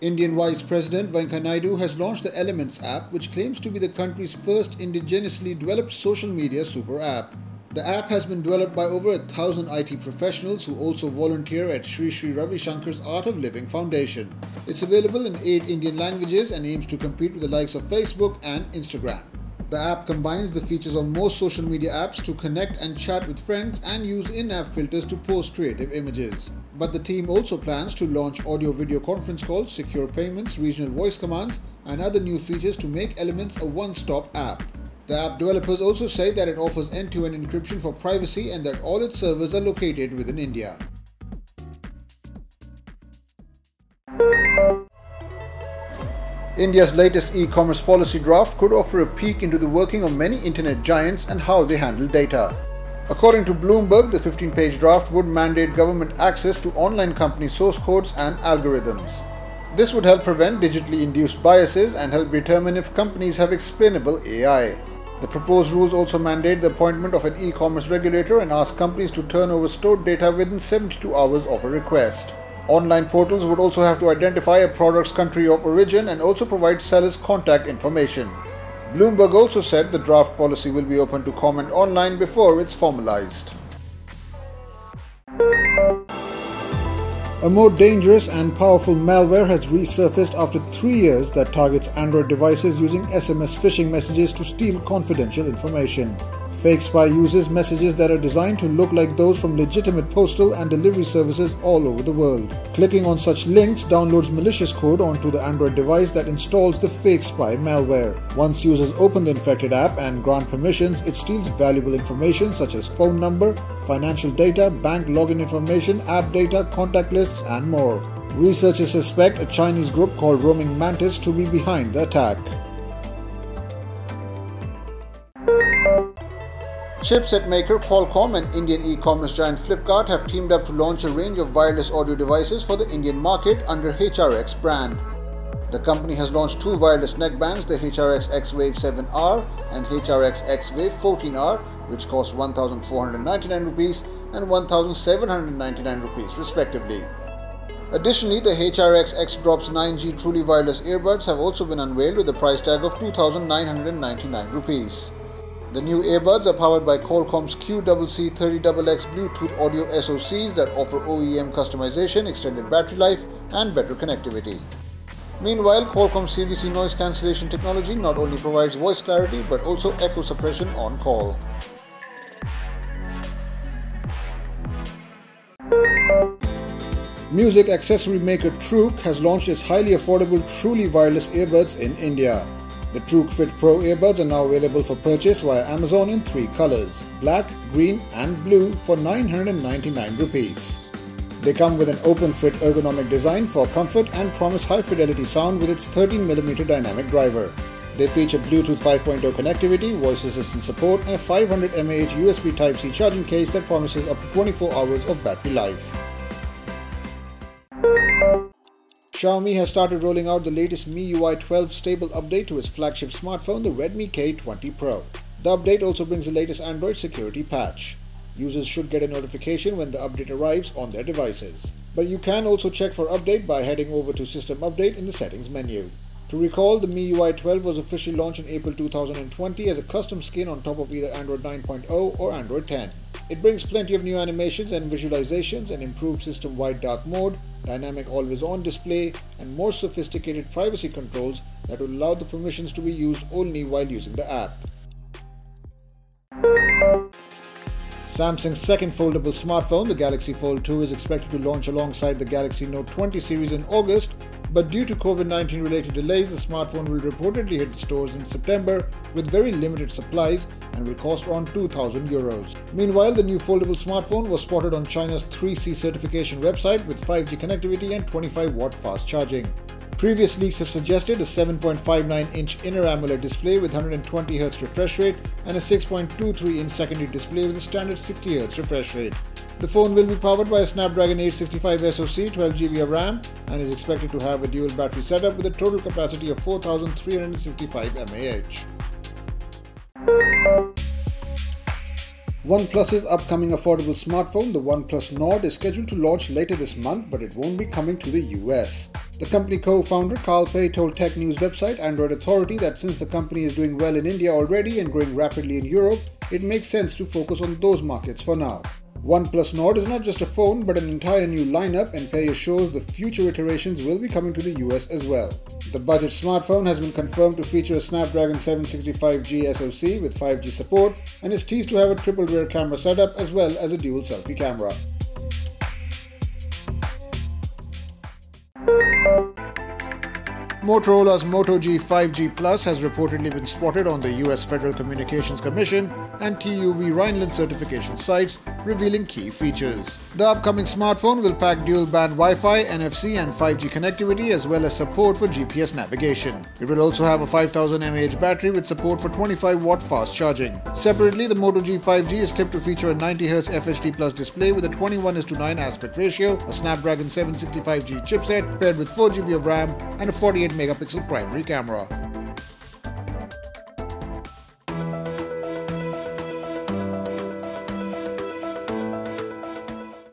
Indian Vice President Venkaiah Naidu has launched the Elyments app, which claims to be the country's first indigenously developed social media super app. The app has been developed by over 1,000 IT professionals who also volunteer at Sri Sri Ravi Shankar's Art of Living Foundation. It's available in 8 Indian languages and aims to compete with the likes of Facebook and Instagram. The app combines the features of most social media apps to connect and chat with friends and use in-app filters to post creative images. But the team also plans to launch audio-video conference calls, secure payments, regional voice commands, and other new features to make Elyments a one-stop app. The app developers also say that it offers end-to-end encryption for privacy and that all its servers are located within India. India's latest e-commerce policy draft could offer a peek into the working of many internet giants and how they handle data. According to Bloomberg, the 15-page draft would mandate government access to online company source codes and algorithms. This would help prevent digitally induced biases and help determine if companies have explainable AI. The proposed rules also mandate the appointment of an e-commerce regulator and ask companies to turn over stored data within 72 hours of a request. Online portals would also have to identify a product's country of origin and also provide sellers' contact information. Bloomberg also said the draft policy will be open to comment online before it's formalized. A more dangerous and powerful malware has resurfaced after 3 years that targets Android devices using SMS phishing messages to steal confidential information. Fake Spy uses messages that are designed to look like those from legitimate postal and delivery services all over the world. Clicking on such links downloads malicious code onto the Android device that installs the Fake Spy malware. Once users open the infected app and grant permissions, it steals valuable information such as phone number, financial data, bank login information, app data, contact lists, and more. Researchers suspect a Chinese group called Roaming Mantis to be behind the attack. Chipset maker Qualcomm and Indian e-commerce giant Flipkart have teamed up to launch a range of wireless audio devices for the Indian market under HRX brand. The company has launched two wireless neckbands, the HRX X-Wave 7R and HRX X-Wave 14R, which cost 1,499 rupees and 1,799 rupees respectively. Additionally, the HRX X-Drops 9G truly wireless earbuds have also been unveiled with a price tag of 2,999 rupees. The new earbuds are powered by Qualcomm's QCC30XX Bluetooth audio SoCs that offer OEM customization, extended battery life, and better connectivity. Meanwhile, Qualcomm's CVC noise cancellation technology not only provides voice clarity but also echo suppression on call. Music accessory maker Truk has launched its highly affordable truly wireless earbuds in India. The TrueFit Pro earbuds are now available for purchase via Amazon in 3 colors, black, green and blue for 999 rupees. They come with an open-fit ergonomic design for comfort and promise high-fidelity sound with its 13mm dynamic driver. They feature Bluetooth 5.0 connectivity, voice assistant support and a 500 mAh USB Type-C charging case that promises up to 24 hours of battery life. Xiaomi has started rolling out the latest MIUI 12 stable update to its flagship smartphone, the Redmi K20 Pro. The update also brings the latest Android security patch. Users should get a notification when the update arrives on their devices. But you can also check for update by heading over to System Update in the settings menu. To recall, the MIUI 12 was officially launched in April 2020 as a custom skin on top of either Android 9.0 or Android 10. It brings plenty of new animations and visualizations, an improved system-wide dark mode, dynamic always-on display, and more sophisticated privacy controls that will allow the permissions to be used only while using the app. Samsung's second foldable smartphone, the Galaxy Fold 2, is expected to launch alongside the Galaxy Note 20 series in August, but due to COVID-19 related delays, the smartphone will reportedly hit stores in September with very limited supplies and will cost around €2,000. Meanwhile, the new foldable smartphone was spotted on China's 3C certification website with 5G connectivity and 25-watt fast charging. Previous leaks have suggested a 7.59-inch inner AMOLED display with 120Hz refresh rate and a 6.23-inch secondary display with a standard 60Hz refresh rate. The phone will be powered by a Snapdragon 865 SoC, 12GB of RAM, and is expected to have a dual battery setup with a total capacity of 4,365 mAh. OnePlus's upcoming affordable smartphone, the OnePlus Nord, is scheduled to launch later this month, but it won't be coming to the US. The company co-founder Carl Pei told tech news website Android Authority that since the company is doing well in India already and growing rapidly in Europe, it makes sense to focus on those markets for now. OnePlus Nord is not just a phone but an entire new lineup, and Pei assures the future iterations will be coming to the US as well. The budget smartphone has been confirmed to feature a Snapdragon 765G SoC with 5G support and is teased to have a triple rear camera setup as well as a dual selfie camera. Motorola's Moto G 5G Plus has reportedly been spotted on the US Federal Communications Commission and TUV Rhineland certification sites, revealing key features. The upcoming smartphone will pack dual-band Wi-Fi, NFC and 5G connectivity as well as support for GPS navigation. It will also have a 5000 mAh battery with support for 25-watt fast charging. Separately, the Moto G 5G is tipped to feature a 90Hz FHD Plus display with a 21:9 aspect ratio, a Snapdragon 765G chipset paired with 4GB of RAM and a 48-megapixel primary camera.